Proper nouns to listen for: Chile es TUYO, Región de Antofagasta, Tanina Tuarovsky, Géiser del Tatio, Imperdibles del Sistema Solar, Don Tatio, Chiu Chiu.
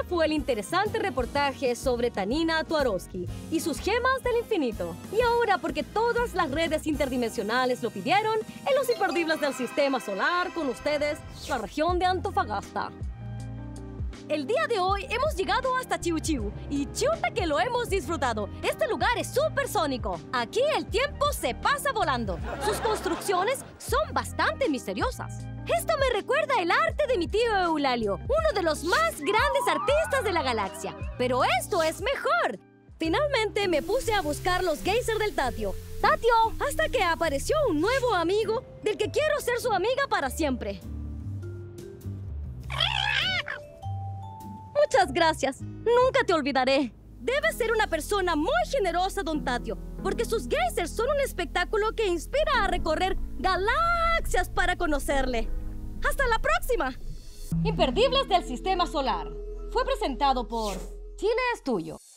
Ese fue el interesante reportaje sobre Tanina Tuarovsky y sus gemas del infinito. Y ahora, porque todas las redes interdimensionales lo pidieron, en los Imperdibles del Sistema Solar, con ustedes, la región de Antofagasta. El día de hoy hemos llegado hasta Chiu Chiu, y chuta que lo hemos disfrutado. Este lugar es supersónico. Aquí el tiempo se pasa volando. Sus construcciones son bastante misteriosas. Esto me recuerda el arte de mi tío Eulalio, uno de los más grandes artistas de la galaxia. Pero esto es mejor. Finalmente me puse a buscar los Géiser del Tatio. Hasta que apareció un nuevo amigo del que quiero ser su amiga para siempre. Muchas gracias. Nunca te olvidaré. Debes ser una persona muy generosa, don Tatio, porque sus géiseres son un espectáculo que inspira a recorrer galaxias para conocerle. ¡Hasta la próxima! Imperdibles del Sistema Solar. Fue presentado por Chile es TUYO.